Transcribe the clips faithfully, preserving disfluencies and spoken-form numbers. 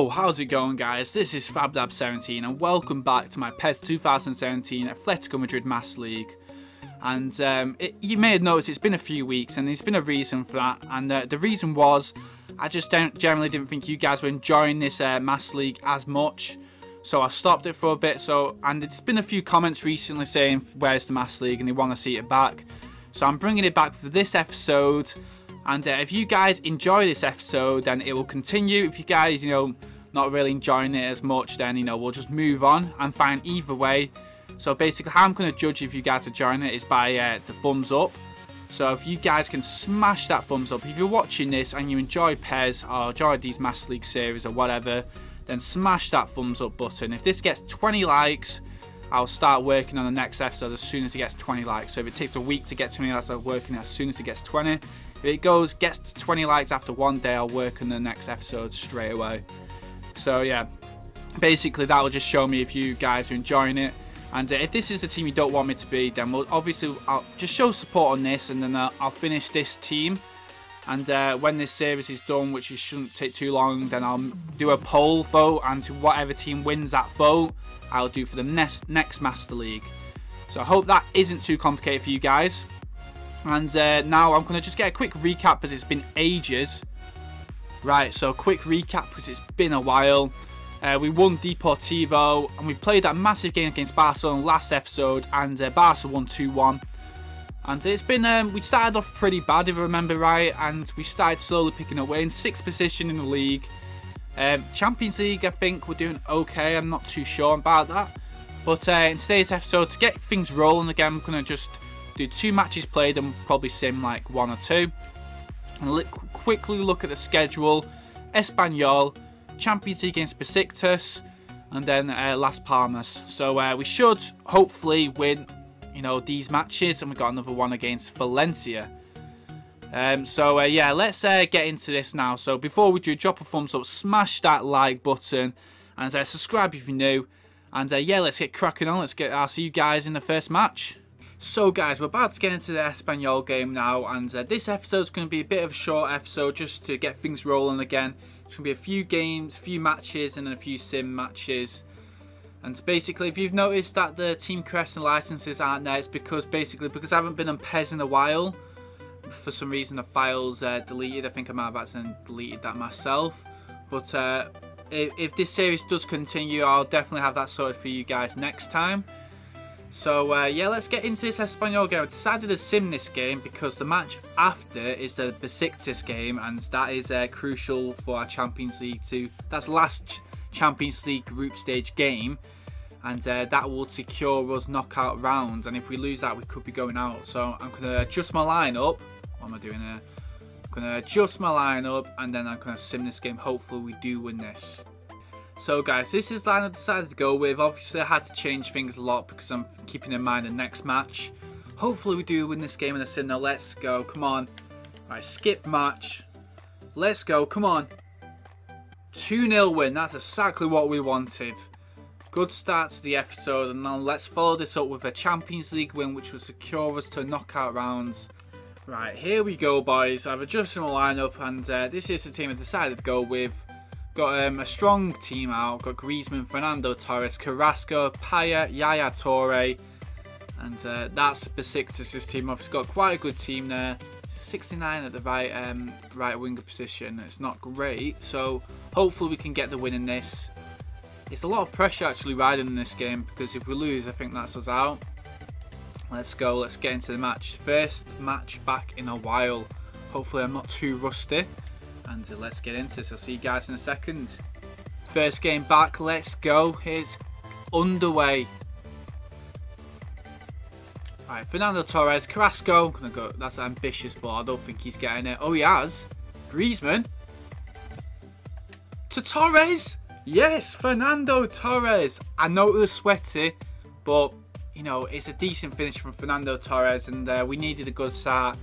Yo, how's it going guys? This is FabDab seventeen and welcome back to my P E S two thousand seventeen Atletico Madrid Master League. And um, it, you may have noticed it's been a few weeks and there's been a reason for that. And uh, the reason was I just don't, generally didn't think you guys were enjoying this uh, Master League as much. So I stopped it for a bit. So and it's been a few comments recently saying where's the Master League and they want to see it back. So I'm bringing it back for this episode. And uh, if you guys enjoy this episode, then it will continue. If you guys, you know, not really enjoying it as much, then, you know, we'll just move on and find either way. So basically, how I'm going to judge if you guys are enjoying it is by uh, the thumbs up. So if you guys can smash that thumbs up. If you're watching this and you enjoy P E S or enjoy these Master League series or whatever, then smash that thumbs up button. If this gets twenty likes, I'll start working on the next episode as soon as it gets twenty likes. So if it takes a week to get twenty likes, I'll work on it as soon as it gets twenty. If it goes, gets to twenty likes after one day, I'll work on the next episode straight away. So yeah, basically that will just show me if you guys are enjoying it. And uh, if this is the team you don't want me to be, then we'll obviously I'll just show support on this, and then uh, I'll finish this team. And uh, when this series is done, which it shouldn't take too long, then I'll do a poll vote, and to whatever team wins that vote, I'll do for the next next Master League. So I hope that isn't too complicated for you guys. And uh, now I'm going to just get a quick recap because it's been ages. Right, so quick recap because it's been a while. Uh, we won Deportivo and we played that massive game against Barcelona last episode, and uh, Barca won two one. And it's been, um, we started off pretty bad if I remember right, and we started slowly picking away in sixth position in the league. Um, Champions League, I think we're doing okay, I'm not too sure about that. But uh, in today's episode, to get things rolling again, I'm going to just do two matches played and probably sim like one or two. And quickly look at the schedule. Espanyol, Champions League against Besiktas, and then uh, Las Palmas. So uh, we should hopefully win, you know, these matches, and we got another one against Valencia. Um, so uh, yeah, let's uh, get into this now. So before we do, drop a thumbs up, smash that like button, and uh, subscribe if you're new. And uh, yeah, let's get cracking on. Let's get. I'll see you guys in the first match. So guys, we're about to get into the Espanyol game now, and uh, this episode's going to be a bit of a short episode just to get things rolling again. It's going to be a few games, a few matches, and then a few sim matches. And basically, if you've noticed that the team crests and licenses aren't there, it's because basically because I haven't been on P E S in a while. For some reason, the file's uh, deleted. I think I might have accidentally deleted that myself. But uh, if, if this series does continue, I'll definitely have that sorted for you guys next time. So uh, yeah, let's get into this Espanyol game. I decided to sim this game because the match after is the Besiktas game, and that is uh, crucial for our Champions League two. That's last Champions League group stage game, and uh, that will secure us knockout rounds, and if we lose that we could be going out. So I'm going to adjust my lineup. What am I doing here? I'm going to adjust my lineup, and then I'm going to sim this game. Hopefully we do win this. So guys, this is the line I decided to go with. Obviously I had to change things a lot because I'm keeping in mind the next match. Hopefully we do win this game in a sim. Now let's go, come on. Alright, skip match. Let's go, come on. two nil win, that's exactly what we wanted. Good start to the episode, and now let's follow this up with a Champions League win, which will secure us to knockout rounds. Right, here we go boys, I've adjusted my lineup, and uh, this is the team I decided to go with. Got um, a strong team out, got Griezmann, Fernando Torres, Carrasco, Payet, Yaya Toure, and uh, that's Besiktas' team. Obviously got quite a good team there. sixty-nine at the right um, right winger position. It's not great, so hopefully we can get the win in this. It's a lot of pressure actually riding in this game because if we lose, I think that's us out. Let's go. Let's get into the match. First match back in a while. Hopefully I'm not too rusty. And uh, let's get into this. I'll see you guys in a second. First game back. Let's go. It's underway. Alright, Fernando Torres, Carrasco, I'm gonna go. That's ambitious, but I don't think he's getting it. Oh, he has. Griezmann. To Torres. Yes, Fernando Torres. I know it was sweaty, but, you know, it's a decent finish from Fernando Torres, and uh, we needed a good start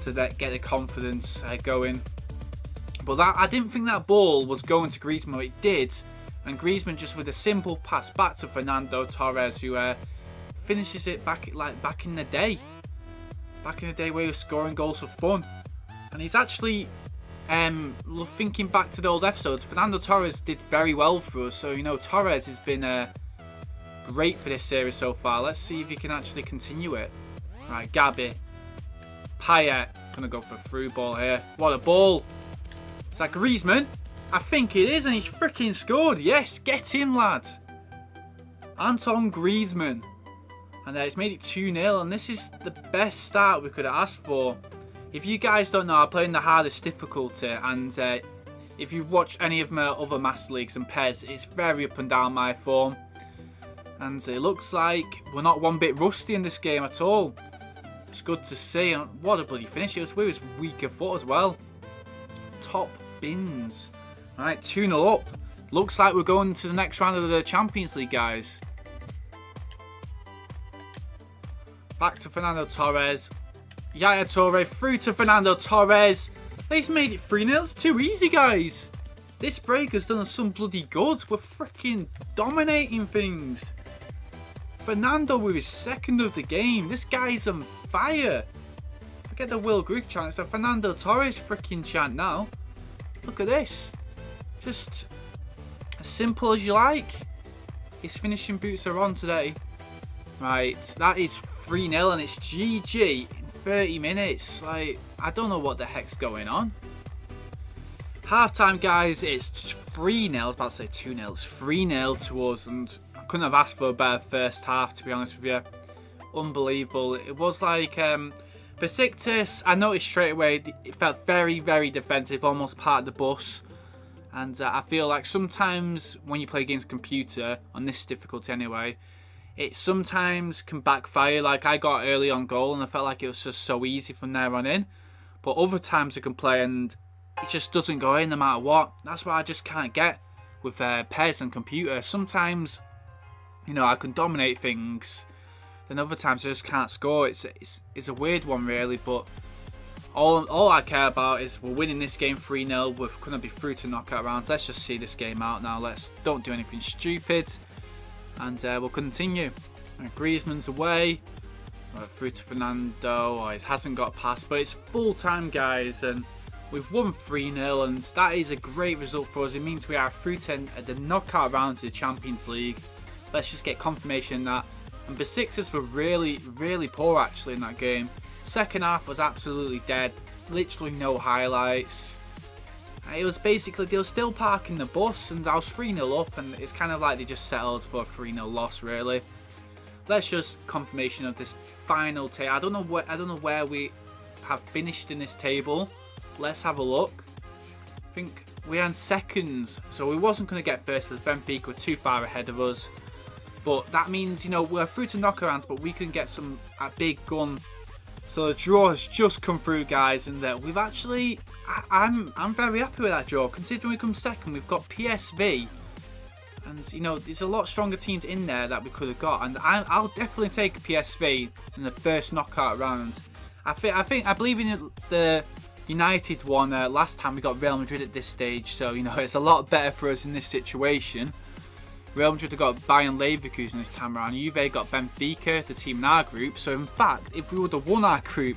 to that, get the confidence uh, going. But that, I didn't think that ball was going to Griezmann. It did. And Griezmann just with a simple pass back to Fernando Torres, who... Uh, finishes it back like back in the day back in the day where he was scoring goals for fun, and he's actually Um, thinking back to the old episodes, Fernando Torres did very well for us. So, you know, Torres has been uh, great for this series so far. Let's see if he can actually continue it. Right, Gabi. Payet. Gonna go for a through ball here. What a ball. Is that Griezmann? I think it is, and he's freaking scored. Yes, get him, lads. Antoine Griezmann. And uh, it's made it two nil, and this is the best start we could have asked for. If you guys don't know, I play in the hardest difficulty, and uh, if you've watched any of my other Master Leagues and P E S, it's very up and down my form. And it looks like we're not one bit rusty in this game at all. It's good to see, and what a bloody finish. It was with his weaker foot as well. Top bins. Alright, two nil up. Looks like we're going to the next round of the Champions League, guys. Back to Fernando Torres. Yaya Toure through to Fernando Torres. They've made it three nil. It's too easy, guys. This break has done us some bloody good. We're freaking dominating things. Fernando with his second of the game. This guy's on fire. Forget the Will Grigg chant. It's the Fernando Torres freaking chant now. Look at this. Just as simple as you like. His finishing boots are on today. Right, that is three nil and it's G G. thirty minutes, like, I don't know what the heck's going on. Half time, guys, it's three nil, I was about to say two nil, it's three nil to us, and I couldn't have asked for a better first half, to be honest with you. Unbelievable. It was like, um, Besiktas, I noticed straight away, it felt very, very defensive, almost part of the bus. And uh, I feel like sometimes when you play against a computer, on this difficulty anyway, it sometimes can backfire. Like, I got early on goal and I felt like it was just so easy from there on in. But other times I can play and it just doesn't go in no matter what. That's what I just can't get with uh, P E S and computer. Sometimes, you know, I can dominate things. Then other times I just can't score. It's it's, it's a weird one, really. But all, all I care about is we're winning this game three nil. We're going to be through to knockout rounds. Let's just see this game out now. Let's don't do anything stupid. And uh, we'll continue. And Griezmann's away. Uh, through to Fernando. Oh, he hasn't got a pass. But it's full time, guys. And we've won three nil. And that is a great result for us. It means we are through to the knockout rounds of the Champions League. Let's just get confirmation that. And Besiktas were really, really poor, actually, in that game. Second half was absolutely dead. Literally no highlights. It was basically, they were still parking the bus and I was three nil up, and it's kind of like they just settled for a three nil loss, really. Let's just confirmation of this final table. I don't know where I don't know where we have finished in this table. Let's have a look. I think we are in seconds, so we wasn't going to get first because Benfica were too far ahead of us. But that means, you know, we're through to knockouts, but we can get some a big gun. So the draw has just come through, guys, and uh, we've actually, I, I'm I'm very happy with that draw. Considering we come second, we've got P S V, and you know there's a lot stronger teams in there that we could have got, and I, I'll definitely take P S V in the first knockout round. I think I think I believe in the United one uh, last time we got Real Madrid at this stage, so you know it's a lot better for us in this situation. Real Madrid have got Bayern Leverkusen this time around. Juve got Benfica, the team in our group. So in fact, if we would have won our group,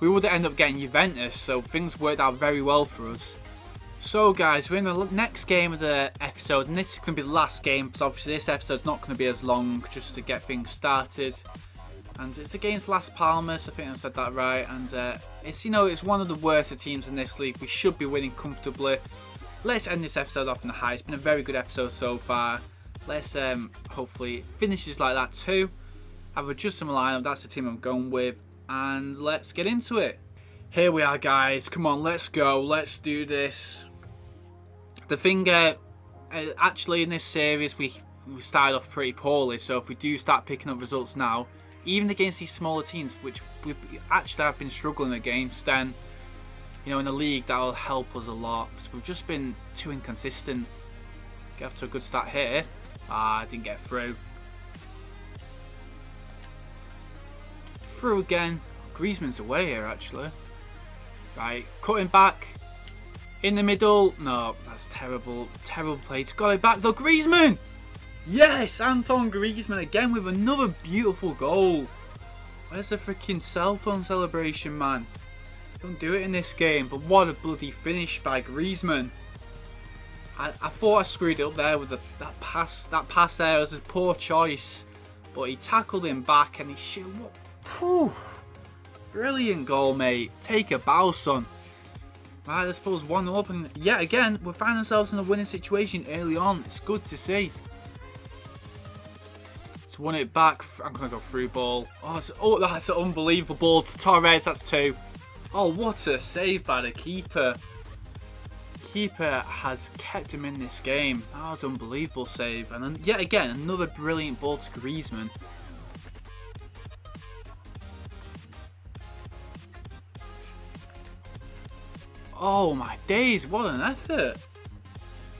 we would have ended up getting Juventus. So things worked out very well for us. So guys, we're in the next game of the episode. And this is going to be the last game. Because obviously this episode's not going to be as long just to get things started. And it's against Las Palmas. I think I said that right. And uh, it's, you know, it's one of the worst teams in this league. We should be winning comfortably. Let's end this episode off on a high. It's been a very good episode so far. Let's um, hopefully finish this like that too. I've adjusted my lineup. That's the team I'm going with. And let's get into it. Here we are, guys. Come on, let's go. Let's do this. The thing, uh, actually, in this series, we, we started off pretty poorly. So if we do start picking up results now, even against these smaller teams, which we actually have been struggling against, then, you know, in the league, that will help us a lot. Because we've just been too inconsistent. Get off to a good start here. Ah, I didn't get through. Through again. Griezmann's away here, actually. Right, cutting back. In the middle. No, that's terrible. Terrible play. It's got it back, though. Griezmann! Yes, Antoine Griezmann again with another beautiful goal. Where's the freaking cell phone celebration, man? Don't do it in this game. But what a bloody finish by Griezmann. I, I thought I screwed it up there with the, that pass. That pass there was a poor choice. But he tackled him back and he shoot. What? Phew. Brilliant goal, mate. Take a bow, son. Right, let's suppose one up, and yet again, we find ourselves in a winning situation early on. It's good to see. It's won it back. I'm going to go through ball. Oh, it's, oh, that's an unbelievable ball to Torres. That's two. Oh, what a save by the keeper. Keeper has kept him in this game. That was an unbelievable save. And then, yet again, another brilliant ball to Griezmann. Oh my days, what an effort.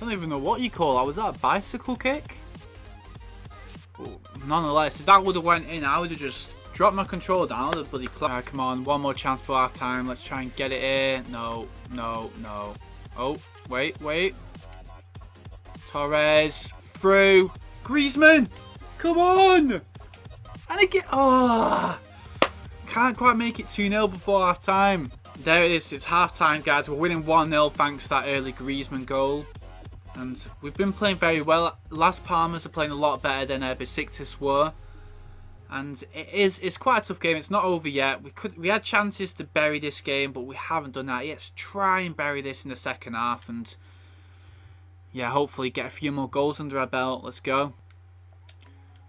Don't even know what you call that. Was that a bicycle kick? Ooh, nonetheless, if that would have went in, I would have just dropped my controller down. I would have bloody clapped. Right, come on, one more chance for half time. Let's try and get it here. No, no, no. Oh, wait, wait. Torres, through. Griezmann, come on. And again, oh. Can't quite make it two nil before half time. There it is, it's half time, guys. We're winning one nil thanks to that early Griezmann goal. And we've been playing very well. Las Palmas are playing a lot better than uh, Besiktas were. And it is, it's quite a tough game. It's not over yet. We could, we had chances to bury this game, but we haven't done that yet. Let's try and bury this in the second half. And yeah, hopefully get a few more goals under our belt. Let's go.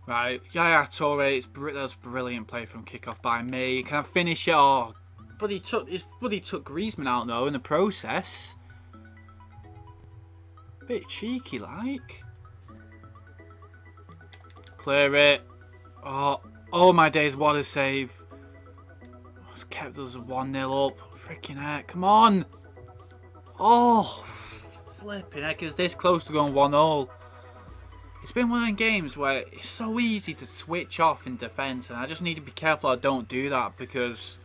Right, Yaya Toure. It's br that's brilliant play from kickoff by me. Can I finish it? Oh, but he took his buddy took Griezmann out though in the process. Bit cheeky like. Clear it. Oh, oh my days, what a save. It's kept us one nil up. Freaking heck, come on. Oh, flipping heck, is this close to going one all? It's been one of them games where it's so easy to switch off in defence, and I just need to be careful I don't do that, because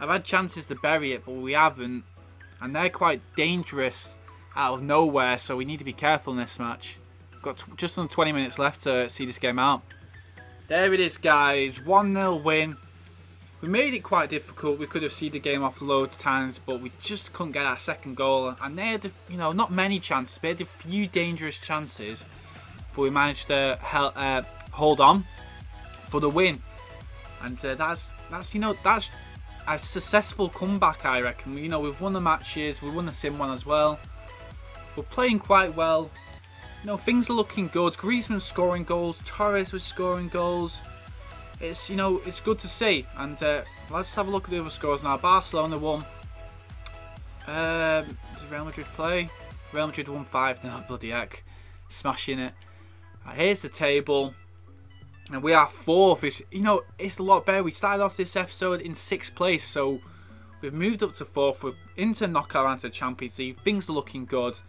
I've had chances to bury it, but we haven't. And they're quite dangerous out of nowhere, so we need to be careful in this match. We've got just under twenty minutes left to see this game out. There it is, guys. one nil win. We made it quite difficult. We could have seen the game off loads of times, but we just couldn't get our second goal. And they had, you know, not many chances, but they had a few dangerous chances. But we managed to help, uh, hold on for the win. And uh, that's, that's, you know, that's a successful comeback, I reckon. You know, we've won the matches, we won the sim one as well. We're playing quite well. You know, things are looking good. Griezmann's scoring goals, Torres was scoring goals. It's, you know, it's good to see. And uh, let's have a look at the other scores now. Barcelona won. Um, does Real Madrid play? Real Madrid won five. No, bloody heck. Smashing it. Right, here's the table. And we are fourth. It's, you know, it's a lot better. We started off this episode in sixth place, so we've moved up to fourth. We're into knockout round to Champions League. Things are looking good.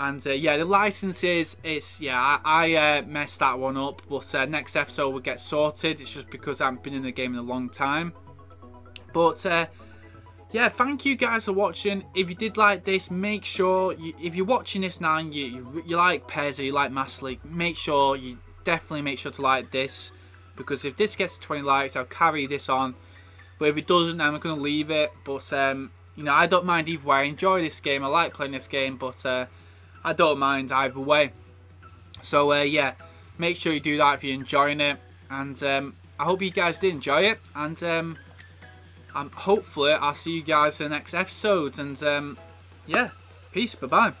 And uh, yeah, the licenses, it's, yeah, I, I uh, messed that one up. But uh, next episode will get sorted. It's just because I haven't been in the game in a long time. But uh, yeah, thank you guys for watching. If you did like this, make sure, you, if you're watching this now and you, you, you like P S V, you like Master League, make sure you definitely make sure to like this, because if this gets to twenty likes, I'll carry this on. But if it doesn't, then I'm going to leave it. But um, you know, I don't mind either way. I enjoy this game. I like playing this game, but uh, I don't mind either way. So uh, yeah, make sure you do that if you're enjoying it. And um, I hope you guys did enjoy it. And um, um, hopefully I'll see you guys in the next episode. And um, yeah, peace. Bye bye.